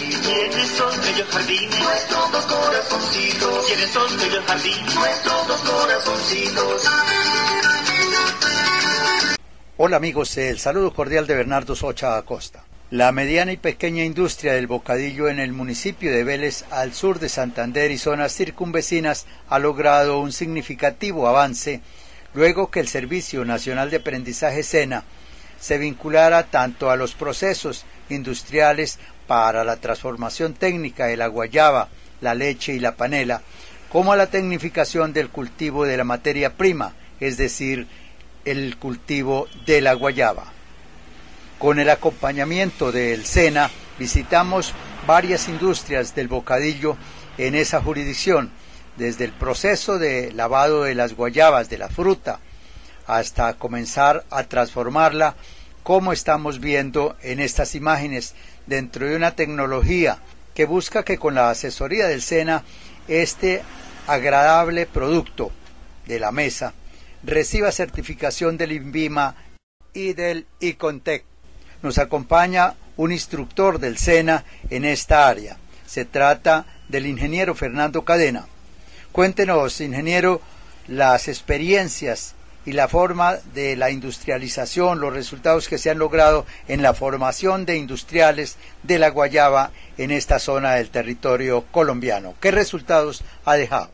noches, tienen estos bellos jardines, nuestros dos corazoncitos, tienen estos bellos jardines, nuestros dos corazoncitos. Hola amigos, el saludo cordial de Bernardo Socha Acosta. La mediana y pequeña industria del bocadillo en el municipio de Vélez, al sur de Santander y zonas circunvecinas, ha logrado un significativo avance luego que el Servicio Nacional de Aprendizaje SENA se vinculara tanto a los procesos industriales para la transformación técnica de la guayaba, la leche y la panela, como a la tecnificación del cultivo de la materia prima, es decir, el cultivo de la guayaba. Con el acompañamiento del SENA visitamos varias industrias del bocadillo en esa jurisdicción, desde el proceso de lavado de las guayabas, de la fruta, hasta comenzar a transformarla, como estamos viendo en estas imágenes, dentro de una tecnología que busca que con la asesoría del SENA este agradable producto de la mesa reciba certificación del INVIMA y del ICONTEC. Nos acompaña un instructor del SENA en esta área. Se trata del ingeniero Fernando Cadena. Cuéntenos, ingeniero, las experiencias y la forma de la industrialización, los resultados que se han logrado en la formación de industriales de la guayaba en esta zona del territorio colombiano. ¿Qué resultados ha dejado?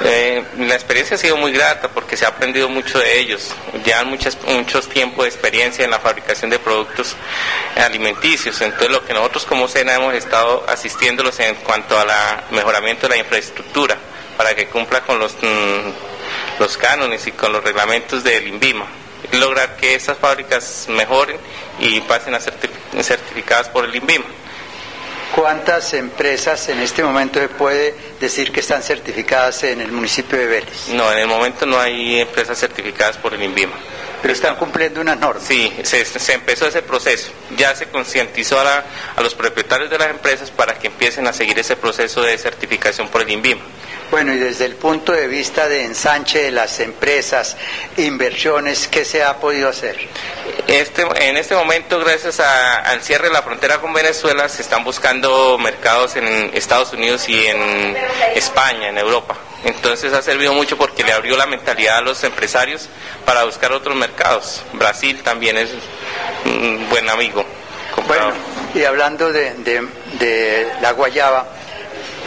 La experiencia ha sido muy grata porque se ha aprendido mucho de ellos. Llevan muchos tiempos de experiencia en la fabricación de productos alimenticios. Entonces, lo que nosotros como SENA hemos estado asistiéndolos en cuanto al mejoramiento de la infraestructura para que cumpla con los cánones y con los reglamentos del INVIMA, lograr que esas fábricas mejoren y pasen a ser certificadas por el INVIMA. ¿Cuántas empresas en este momento se puede decir que están certificadas en el municipio de Vélez? No, en el momento no hay empresas certificadas por el INVIMA. Pero están cumpliendo unas normas. Sí, se empezó ese proceso. Ya se concientizó a los propietarios de las empresas para que empiecen a seguir ese proceso de certificación por el INVIMA. Bueno, y desde el punto de vista de ensanche de las empresas, inversiones, ¿qué se ha podido hacer? En este momento, gracias al cierre de la frontera con Venezuela, se están buscando mercados en Estados Unidos y en España, en Europa. Entonces ha servido mucho porque le abrió la mentalidad a los empresarios para buscar otros mercados. Brasil también es un buen amigo. Bueno, y hablando de la guayaba,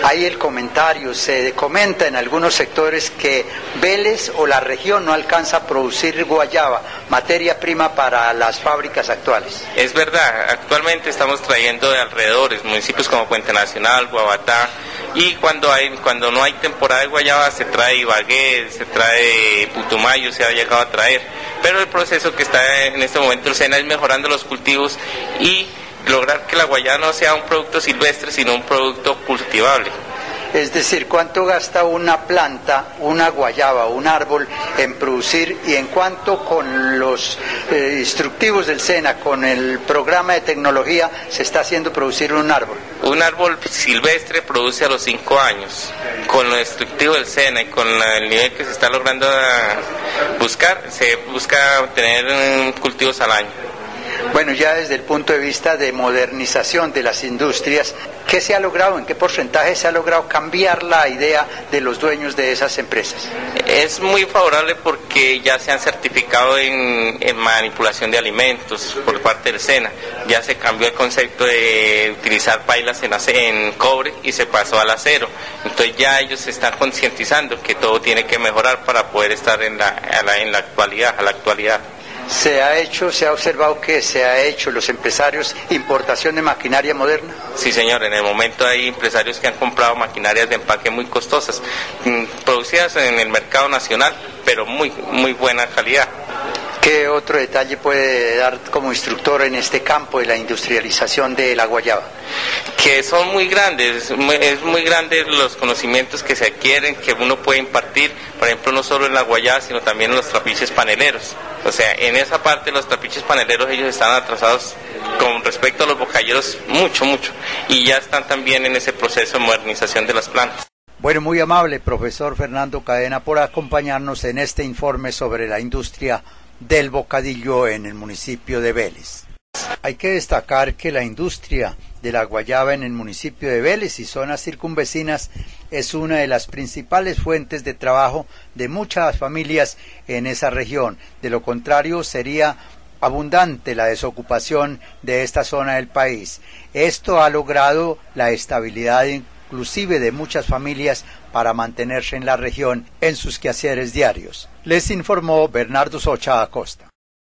hay el comentario, se comenta en algunos sectores que Vélez o la región no alcanza a producir guayaba, materia prima para las fábricas actuales. Es verdad, actualmente estamos trayendo de alrededores, municipios como Puente Nacional, Guabatá, y cuando no hay temporada de guayaba se trae Ibagué, se trae Putumayo, se ha llegado a traer, pero el proceso que está en este momento el SENA es mejorando los cultivos y lograr que la guayaba no sea un producto silvestre, sino un producto cultivable. Es decir, ¿cuánto gasta una planta, una guayaba, un árbol en producir y en cuánto con los instructivos del SENA, con el programa de tecnología, se está haciendo producir un árbol? Un árbol silvestre produce a los 5 años. Con lo instructivo del SENA y con el nivel que se está logrando buscar, se busca tener cultivos al año. Bueno, ya desde el punto de vista de modernización de las industrias, ¿qué se ha logrado? ¿En qué porcentaje se ha logrado cambiar la idea de los dueños de esas empresas? Es muy favorable porque ya se han certificado en manipulación de alimentos por parte del SENA. Ya se cambió el concepto de utilizar pailas en cobre y se pasó al acero. Entonces ya ellos se están concientizando que todo tiene que mejorar para poder estar en la actualidad, a la actualidad. Se ha observado que se ha hecho los empresarios importación de maquinaria moderna. Sí, señor, en el momento hay empresarios que han comprado maquinarias de empaque muy costosas, producidas en el mercado nacional, pero muy buena calidad. ¿Qué otro detalle puede dar como instructor en este campo de la industrialización de la guayaba? Que son muy grandes, es muy grande los conocimientos que se adquieren, que uno puede impartir, por ejemplo, no solo en la guayaba, sino también en los trapiches paneleros. O sea, en esa parte los trapiches paneleros, ellos están atrasados con respecto a los bocayeros mucho, y ya están también en ese proceso de modernización de las plantas. Bueno, muy amable profesor Fernando Cadena por acompañarnos en este informe sobre la industria del bocadillo en el municipio de Vélez. Vélez. Hay que destacar que la industria de la guayaba en el municipio de Vélez y zonas circunvecinas es una de las principales fuentes de trabajo de muchas familias en esa región. De lo contrario, sería abundante la desocupación de esta zona del país. Esto ha logrado la estabilidad inclusive de muchas familias para mantenerse en la región en sus quehaceres diarios. Les informó Bernardo Socha Acosta.